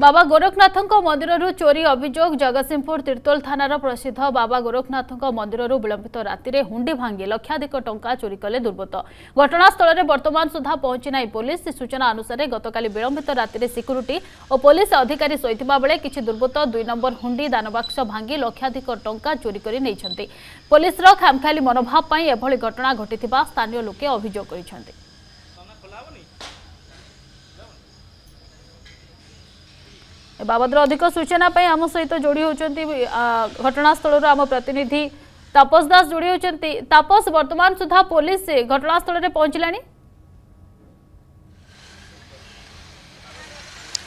बाबा गोरखनाथ मंदिर चोरी अभियोग जगतसिंहपुर तीर्तोल थानार प्रसिद्ध बाबा गोरखनाथ मंदिर विलंबित राति हुंडी भांगी लक्षाधिक टंका चोरी कले दुर्बृत्त। घटनास्थल में वर्तमान सुधा पहुंची ना पुलिस। सूचना अनुसार गतकाली विलंबित राति सिक्यूरीटी और पुलिस अधिकारी सोईथिबा बेले किछि दुर्बृत्त 2 नंबर हुंडी दानबाक्स भांगी लक्षाधिक टंका चोरी करि नेछन्ति। पुलिसर खामखाली मनोभाव पई एभली घटना घटिथिबा स्थानीय लोके अभियोग करिसन्ति। बाबद अधिक सूचना आम सहित जोड़ी होती घटनास्थल आम प्रतिनिधि तापस दास जोड़ी होती। तापस, वर्तमान सुधा पुलिस घटनास्थल में पहुंचलानी?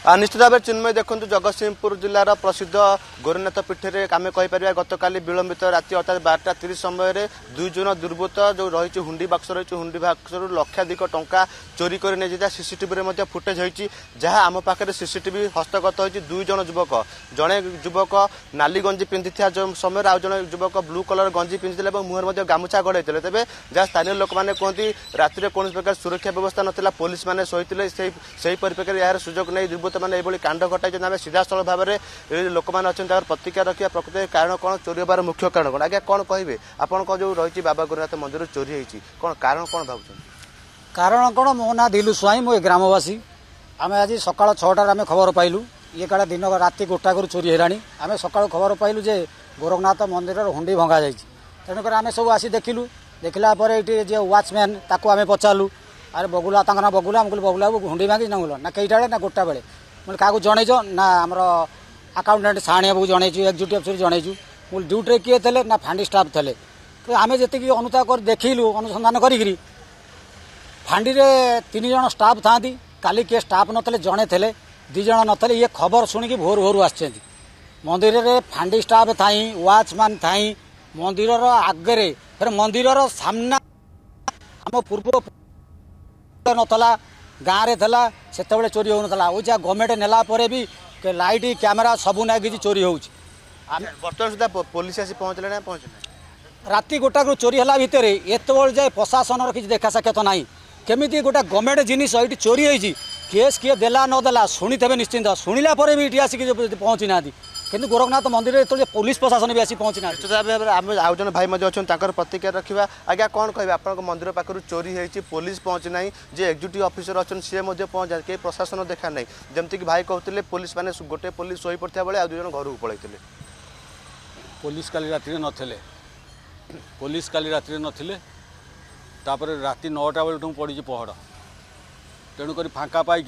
निश्चित भाव चिन्मय देखु जगतसिंहपुर जिलार प्रसिद्ध गोरखनाथ पीठर आम कहीपर गतकाली विलंबित राति अर्थात 12:30 समय दुई जन दुर्बृत्त जो रही हुंडी बाक्स रही हुंडी बाक्सर लक्षाधिक टंका चोरी कर नहीं सीसीटीवी फुटेज होती जहाँ आम पाखे सीसीटीवी हस्तगत होती। दुई जन युवक जड़े युवक नाली गंजी पिंधि समय आज जन युवक ब्लू कलर गंजी पिंधि और मुहर गामुछा गड़े तेज जहाँ स्थानीय लोक मैंने कहते रातिर कौन प्रकार सुरक्षा व्यवस्था नाला पुलिस मैंने शोते से परिप्रेक्षी यार सुजोग नहीं दुर्बृत्त मैंने ये कांड घटाई। आम सीधासल भाव में लोक मैंने अच्छा प्रतिक्रिया रखा प्रकृत कारण कौन चोरी हमार मुख्य कारण कौन? आज्ञा कौन कहे आपंकर जो रही बाबा गोरखनाथ मंदिर चोरी होती कौन कारण कौन भावुँ? कारण कौन? मो ना दिलू स्वाई, मो ग्रामवासी। आम आज सका 6 खबर पाइलु ये काड़ा दिन राति गोटाकर चोरी है। आम सका खबर पाइलु जे गोरखनाथ मंदिर हुंडी भंगा जाए तेणुकर आम सब आसी देखिलु। देखला ये व्वाचमैन ताकू आम पचारू अरे बगुला ना बगुला आम बगुला हुंडी भांगी ना ना कईटा बेले ना गोटा बेले मैं क्या जनईज ना आम आकाउंटेंट साणी बाबू जनईचु एक्जिक्यूटिव अफिसर जनईचु मैं ड्यूटी किए थे ना फांडी स्टाफ थे तो आम जीक अनुता कर देखलु अनुसंधान करी फांडी रे 3 जन स्टाफ था काली किए स्टाफ नते जड़े थे 2 जन नते ये खबर शुणिकी भोर भोर आ मंदिर रे फांडी स्टाफ थाई वाचमैन थाई मंदिर आगे फिर मंदिर सामना आम पूर्व नाला गाँव में सेतबे चोरी होता वो जहाँ गवर्नमेंट नेला भी लाइट कैमेरा सबू ना कि चोरी होता। पुलिस आसी पहुँचले पहुँचले राति गोटा चोरी है भितर एतल जाए प्रशासन किसी देखा साक्षात ना केमी गोटे गवर्नमेंट जिनस ये चोरी होती केस किए देला नदेला शुणी थे निश्चिंत शुणिला भी ये आसिक पहुँची ना किंतु गोरखनाथ मंदिर जो पुलिस प्रशासन भी आसी पहुँची ना। आज जन भाई अच्छा प्रतिक्रिया रखा आज्ञा कौन कहे आप मंदिर पाखु चोरी होती पुलिस पहुँची ना जे एक्जिक्यूटिव अफिसर अच्छा सी पहुँचा कहीं प्रशासन देखा ना जमीक भाई कहते पुलिस मैंने गोटे पुलिस शो पड़ता बेले आज 2 जन घर को पलैते पुलिस काली राति न पुलिस काली राति न राति 9टा बेलू पड़ी पहड़ तेणुक फाँका पाई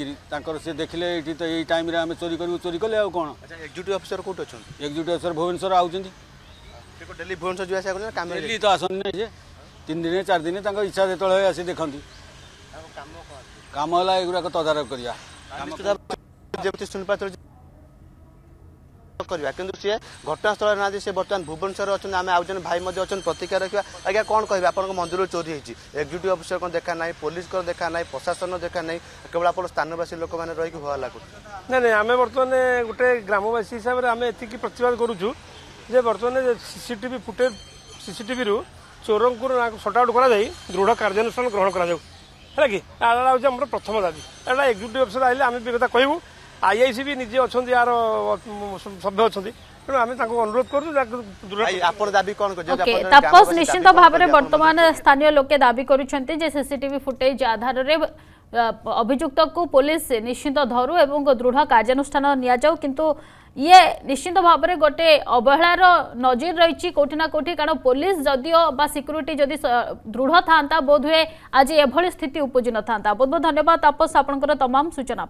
से देखिले ये तो यही टाइम आम चोरी कले कौन? एक्जिक्यूटिव अफिसर कौट अच्छा एक्जिक्यूटिव अफिसर भुवनेश्वर आउचंडी भुवनेश्वर डेली तो आसन नहीं जे 3 दिन 4 दिन इच्छा जो आसी देखती कम है युवाक तदारक कर कि घटनास्थल ना से बर्तमान भुवनेश्वर अच्छा आम आज जन भाई अच्छा प्रतिक्रिया रखा आज्ञा कौन कहे आप मंदिर चोरी होती एक्जिक्यूटिव अफिसर को देखा ना पुलिस को देखा ना प्रशासन देखा ना केवल आप स्थानवासी लोक मैंने रही हुआ लगुच ना ना आम बर्तमान गोटे ग्रामवासी हिसाब से आम एति प्रतिवाद करुचु जे बर्तमान सीसीटीवी फुटेज सीसीटीवी रु चोरों को सट आउट कर दृढ़ कार्यानुष्ठान ग्रहण कर प्रथम दाबी एटा एक्जिक्यूटिव अफिसर आइले आम भी कथा कहूँ आईआईसी भी निजे अच्छा यार सभ्य अच्छा तापस निश्चिंत भाव में वर्तमान स्थानीय लोके दाबी करुछन्ते जे सीसीटीवी फुटेज आधार रे अभियुक्त को पुलिस निश्चिंत धरू एवं दृढ़ कार्यानुष्ठान निया जाऊ किंतु ये निश्चिंत भाव में गोटे अवहेलार नजर रही कौटी ना कौटी कारण पुलिस जदियो बा सिक्यूरीटी जदि दृढ़ था बोध हुए आज एभली स्थिति उपजी न था। बहुत बहुत धन्यवाद तापस आपनकर तमाम सूचना।